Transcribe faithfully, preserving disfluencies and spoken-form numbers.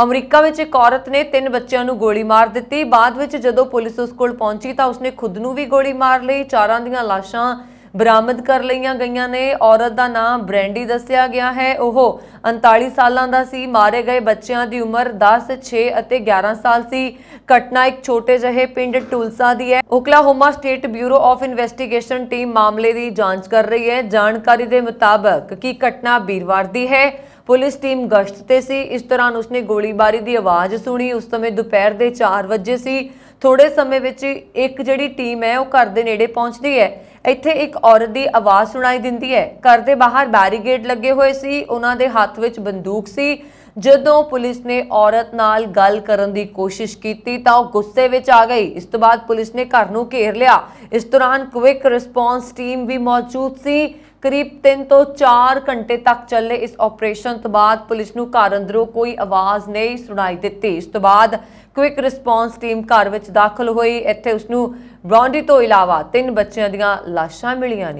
अमरीका में एक औरत ने तीन बच्चों को गोली मार दी। बाद में जब पुलिस उस कोल पहुंची तो उसने खुद को भी गोली मार ली। चारां दी लाशां बरामद कर लिया गई ने। औरत का नाम ब्रैंडी दसिया गया है। वह उनतालीस सालों का सी। मारे गए बच्चों की उम्र दस छे और ग्यारह साल सी। घटना एक छोटे जहे पिंड टूलसा की है। Oklahoma state bureau of investigation team मामले की जांच कर रही है। जानकारी के मुताबिक की घटना वीरवार की है। पुलिस टीम गश्त ते सी। इस दौरान उसने गोलीबारी की आवाज़ सुनी। उस समय दोपहर के चार बजे सी। थोड़े समय में एक जिहड़ी टीम है वह घर के नेड़े पहुंचती है। ਇੱਥੇ ਇੱਕ ਔਰਤ ਦੀ ਆਵਾਜ਼ ਸੁਣਾਈ ਦਿੰਦੀ ਹੈ। ਘਰ ਦੇ ਬਾਹਰ ਬੈਰੀਗੇਡ ਲੱਗੇ ਹੋਏ ਸੀ। ਉਹਨਾਂ ਦੇ ਹੱਥ ਵਿੱਚ ਬੰਦੂਕ ਸੀ। ਜਦੋਂ ਪੁਲਿਸ ਨੇ ਔਰਤ ਨਾਲ ਗੱਲ ਕਰਨ ਦੀ ਕੋਸ਼ਿਸ਼ ਕੀਤੀ ਤਾਂ ਉਹ ਗੁੱਸੇ ਵਿੱਚ ਆ ਗਈ। ਇਸ ਤੋਂ ਬਾਅਦ ਪੁਲਿਸ ਨੇ ਘਰ ਨੂੰ ਘੇਰ ਲਿਆ। ਇਸ ਦੌਰਾਨ ਕੁਇਕ ਰਿਸਪੌਂਸ ਟੀਮ ਵੀ ਮੌਜੂਦ ਸੀ। ਕਰੀਬ तीन ਤੋਂ चार ਘੰਟੇ ਤੱਕ ਚੱਲੇ ਇਸ ਆਪਰੇਸ਼ਨ ਤੋਂ ਬਾਅਦ ਪੁਲਿਸ ਨੂੰ ਘਰ ਅੰਦਰੋਂ ਕੋਈ ਆਵਾਜ਼ ਨਹੀਂ ਸੁਣਾਈ ਦਿੱਤੀ। ਇਸ ਤੋਂ ਬਾਅਦ क्विक रिस्पॉन्स टीम घर में दाखिल हुई। इत्थे उसनूं ब्रांडी तो इलावा तीन बच्चों दीआं लाशां मिलियां ने।